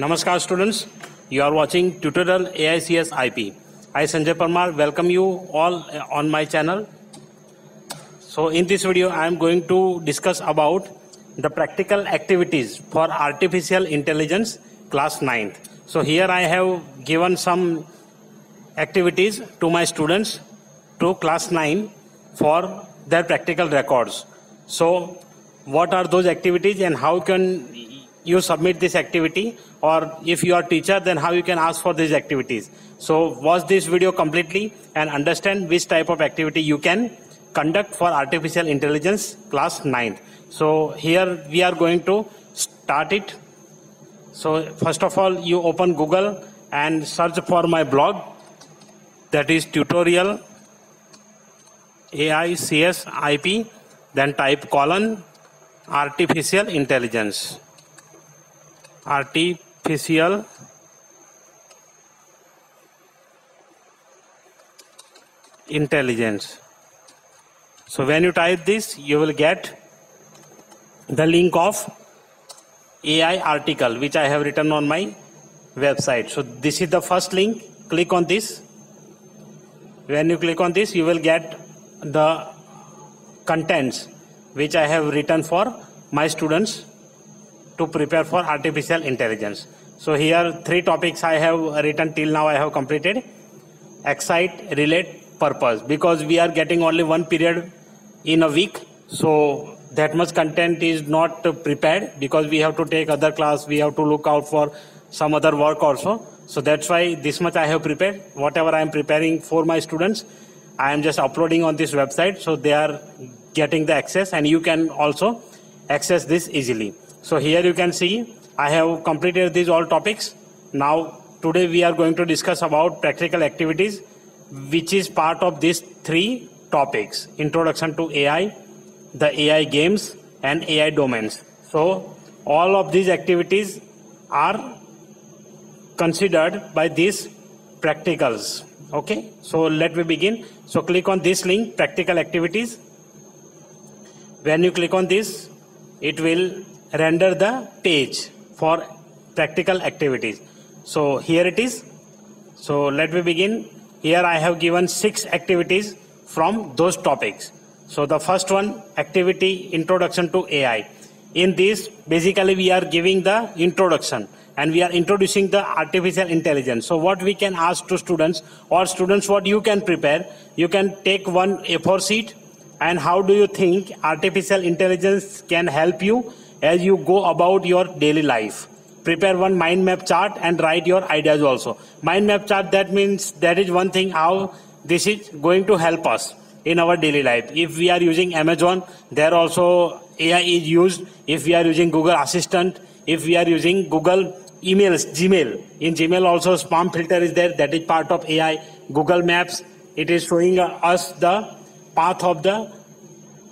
Namaskar students, you are watching Tutorial AICSIP. I Sanjay Parmar welcome you all on my channel. So in this video I am going to discuss about the practical activities for artificial intelligence class 9th. So here I have given some activities to my students to class 9 for their practical records. So what are those activities and how can you submit this activity, or if you are teacher then how you can ask for these activities. So watch this video completely and understand which type of activity you can conduct for artificial intelligence class 9th. So here we are going to start it. So first of all you open Google and search for my blog, that is Tutorial AICSIP, then type : artificial intelligence. Artificial intelligence. So when you type this you will get the link of AI article which I have written on my website. So this is the first link. Click on this. When you click on this you will get the contents which I have written for my students to prepare for artificial intelligence. So here 3 topics I have written till now I have completed. Excite, relate, purpose. Because we are getting only one period in a week, so that much content is not prepared because we have to take other class, we have to look out for some other work also. So that's why this much I have prepared. Whatever I am preparing for my students, I am just uploading on this website, so they are getting the access and you can also access this easily. So here you can see I have completed these all topics. Now today we are going to discuss about practical activities which is part of these 3 topics: introduction to AI, the AI games and AI domains. So all of these activities are considered by these practicals. Okay, so let me begin. So click on this link, practical activities. When you click on this it will render the page for practical activities. So here it is. So let me begin. Here I have given 6 activities from those topics. So the first one, activity introduction to AI. In this basically we are giving the introduction and we are introducing the artificial intelligence. So what we can ask to students, or students what you can prepare, you can take one A4 sheet and how do you think artificial intelligence can help you as you go about your daily life. Prepare one mind map chart and write your ideas also. Mind map chart, that means that is one thing how this is going to help us in our daily life. If we are using Amazon, there also AI is used. If we are using Google Assistant, if we are using Google emails, Gmail, in Gmail also spam filter is there, that is part of AI. Google Maps, it is showing us the path of the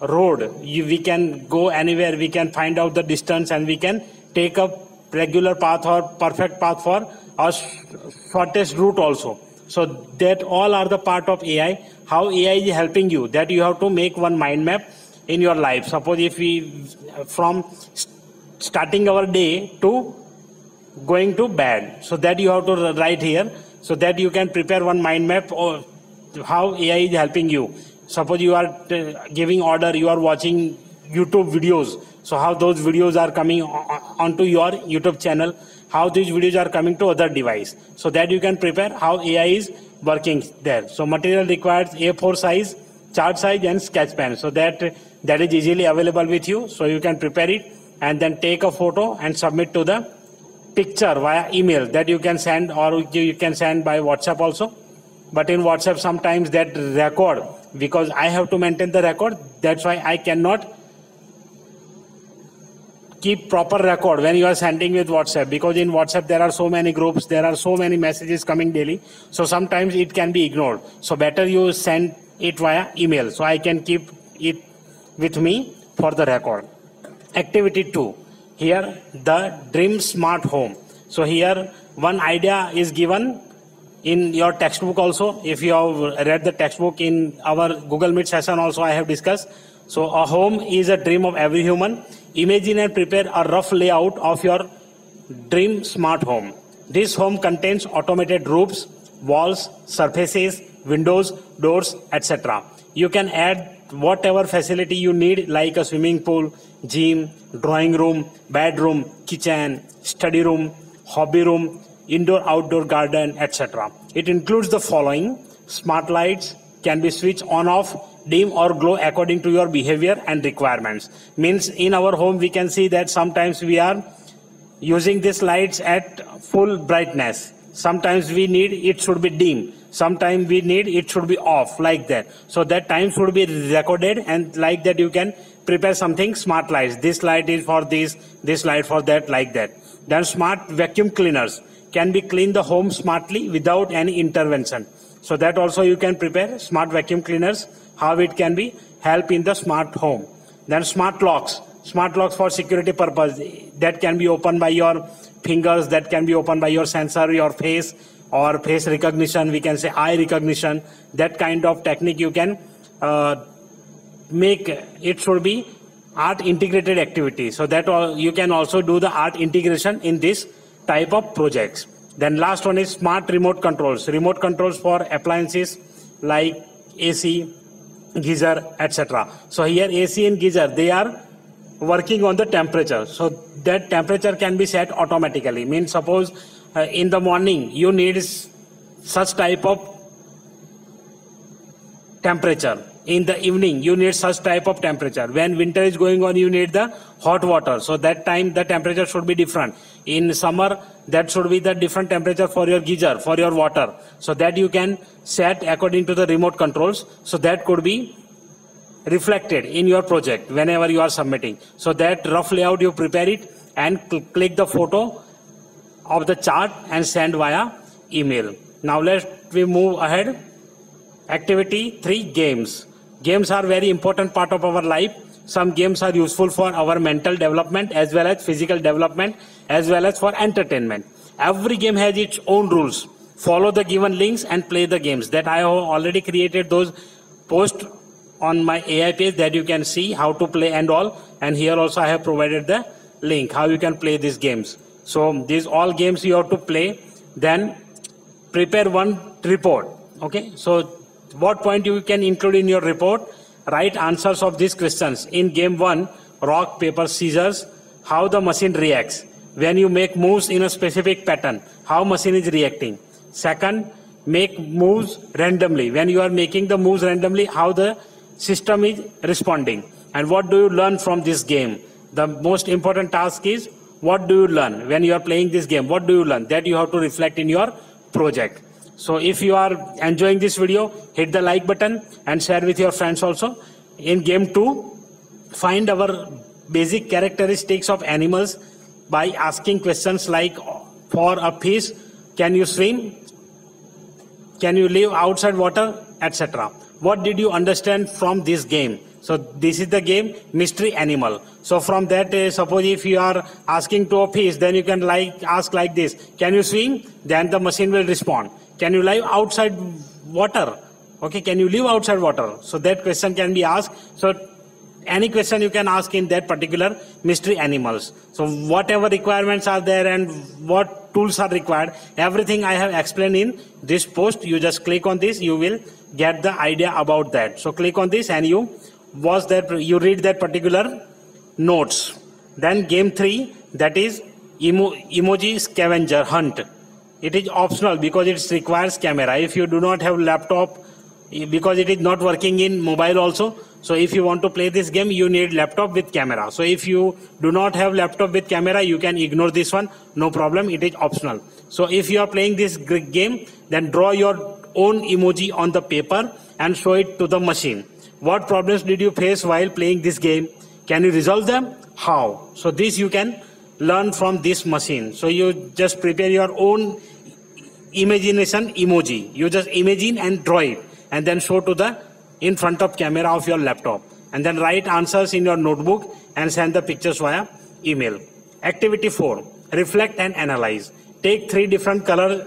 road. We can go anywhere, we can find out the distance and we can take a regular path or perfect path for our shortest route also. So that all are the part of AI, how AI is helping you, that you have to make one mind map in your life. Suppose if we from starting our day to going to bed, so that you have to write here, so that you can prepare one mind map or how AI is helping you. Suppose you are giving order, you are watching YouTube videos, so how those videos are coming onto your YouTube channel, how these videos are coming to other device, so that you can prepare how AI is working there. So material requires A4 size, chart size and sketch pen, so that is easily available with you, so you can prepare it and then take a photo and submit to the picture via email, that you can send, or you can send by WhatsApp also. But in WhatsApp sometimes that record, because I have to maintain the record, that's why I cannot keep proper record when you are sending with WhatsApp, because in WhatsApp there are so many groups, there are so many messages coming daily, so sometimes it can be ignored. So better you send it via email, so I can keep it with me for the record. Activity 2, here the dream smart home. So here one idea is given in your textbook also. If you have read the textbook, in our Google Meet session also I have discussed. So a home is a dream of every human. Imagine and prepare a rough layout of your Dream Smart Home. This home contains automated roofs, walls, surfaces, windows, doors, etc. You can add whatever facility you need, like a swimming pool, gym, drawing room, bedroom, kitchen, study room, hobby room, indoor-outdoor garden, etc. It includes the following. Smart lights can be switched on, off, dim or glow according to your behavior and requirements. Means in our home we can see that sometimes we are using these lights at full brightness. Sometimes we need it should be dim. Sometimes we need it should be off, like that. So that time should be recorded, and like that you can prepare something smart lights. This light is for this light for that, like that. Then smart vacuum cleaners can be clean the home smartly without any intervention. So that also you can prepare smart vacuum cleaners, how it can be help in the smart home. Then smart locks for security purpose, that can be opened by your fingers, that can be opened by your sensor, your face, or face recognition, we can say eye recognition, that kind of technique you can make. It should be art integrated activity. So that all, you can also do the art integration in this type of projects. Then last one is smart remote controls for appliances like AC, geyser, etc. So here AC and geyser, they are working on the temperature. So that temperature can be set automatically. Means suppose in the morning you need such type of temperature. In the evening, you need such type of temperature. When winter is going on, you need the hot water. So that time the temperature should be different. In summer, that should be the different temperature for your geyser, for your water. So that you can set according to the remote controls. So that could be reflected in your project whenever you are submitting. So that rough layout, you prepare it and click the photo of the chart and send via email. Now let we move ahead. Activity 3, games. Games are very important part of our life. Some games are useful for our mental development as well as physical development as well as for entertainment. Every game has its own rules. Follow the given links and play the games. That I have already created those posts on my AI page that you can see how to play and all. And here also I have provided the link how you can play these games. So these all games you have to play. Then prepare one report. Okay, so what point you can include in your report? Write answers of these questions. In game 1, rock, paper, scissors, how the machine reacts. When you make moves in a specific pattern, how machine is reacting. Second, make moves randomly. When you are making the moves randomly, how the system is responding. And what do you learn from this game? The most important task is, what do you learn when you are playing this game? What do you learn? That you have to reflect in your project. So if you are enjoying this video, hit the like button and share with your friends also. In game 2, find our basic characteristics of animals by asking questions like, for a fish, can you swim? Can you live outside water? Etc. What did you understand from this game? So this is the game Mystery Animal. So from that, suppose if you are asking to a fish, then you can ask like this, can you swim? Then the machine will respond. Can you live outside water? Okay, can you live outside water? So that question can be asked. So any question you can ask in that particular mystery animals. So whatever requirements are there and what tools are required, everything I have explained in this post. You just click on this, you will get the idea about that. So click on this and you watch that, you read that particular notes. Then game 3, that is emoji scavenger hunt. It is optional because it requires camera. If you do not have laptop, because it is not working in mobile also. So if you want to play this game, you need laptop with camera. So if you do not have laptop with camera, you can ignore this one. No problem. It is optional. So if you are playing this game, then draw your own emoji on the paper and show it to the machine. What problems did you face while playing this game? Can you resolve them? How? So this you can learn from this machine. So you just prepare your own imagination emoji. You just imagine and draw it and then show to the in front of camera of your laptop, and then write answers in your notebook and send the pictures via email. Activity 4, reflect and analyze. Take 3 different color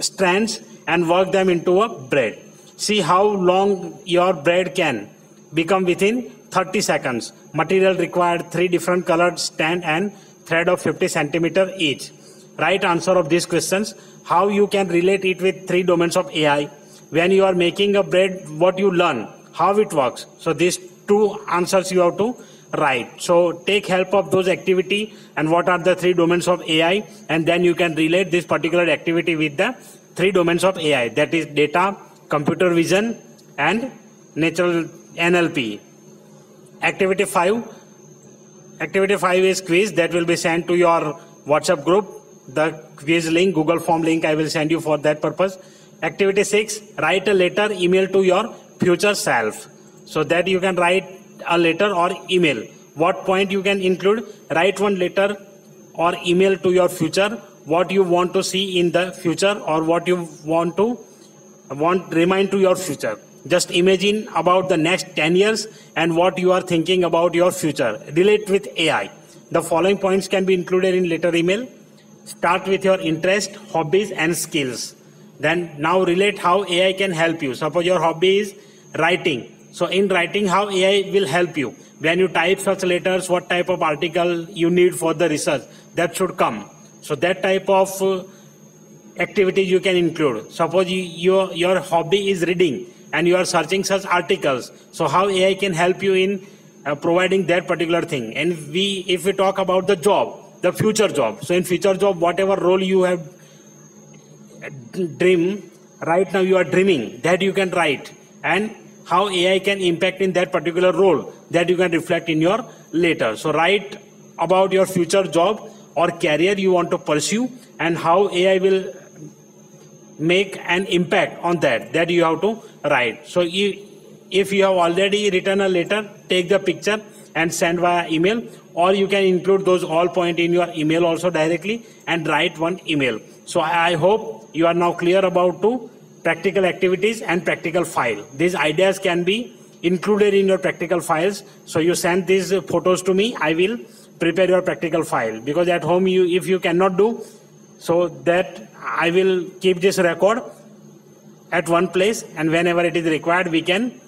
strands and work them into a braid. See how long your braid can become within 30 seconds. Material required 3 different colored strand and thread of 50 centimeter each. Right answer of these questions, how you can relate it with three domains of AI. When you are making a bread, what you learn, how it works. So these two answers you have to write. So take help of those activity and what are the three domains of AI, and then you can relate this particular activity with the three domains of AI, that is data, computer vision and natural NLP. Activity 5 is quiz that will be sent to your WhatsApp group. The quiz link, Google form link I will send you for that purpose. Activity 6, write a letter, email to your future self. So that you can write a letter or email. What point you can include? Write one letter or email to your future, what you want to see in the future or what you want remind to your future. Just imagine about the next 10 years and what you are thinking about your future. Relate with AI. The following points can be included in letter email. Start with your interest, hobbies and skills. Then now relate how AI can help you. Suppose your hobby is writing. So in writing, how AI will help you. When you type such letters, what type of article you need for the research, that should come. So that type of activity you can include. Suppose your hobby is reading and you are searching such articles. So how AI can help you in providing that particular thing. And if we talk about the job, the future job. So in future job, whatever role you have dream, right now you are dreaming, that you can write, and how AI can impact in that particular role, that you can reflect in your later. So write about your future job or career you want to pursue and how AI will make an impact on that, that you have to write. So if you have already written a letter, take the picture and send via email, or you can include those all points in your email also directly and write one email. So I hope you are now clear about two practical activities and practical file. These ideas can be included in your practical files. So you send these photos to me, I will prepare your practical file, because at home if you cannot do, so that I will keep this record at one place, and whenever it is required, we can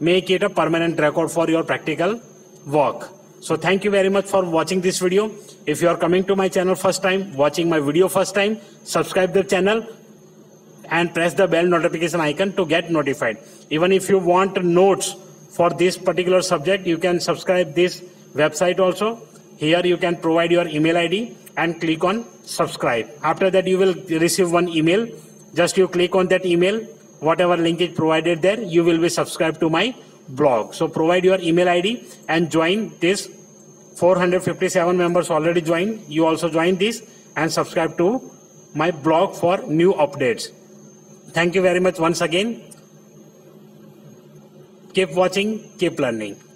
make it a permanent record for your practical work. So thank you very much for watching this video. If you are coming to my channel first time, watching my video first time, subscribe the channel and press the bell notification icon to get notified. Even if you want notes for this particular subject, you can subscribe this website also. Here you can provide your email ID and click on subscribe. After that you will receive one email. Just you click on that email, whatever link is provided there, you will be subscribed to my blog. So provide your email ID and join this. 457 members already joined. You also join this and subscribe to my blog for new updates. Thank you very much once again. Keep watching, keep learning.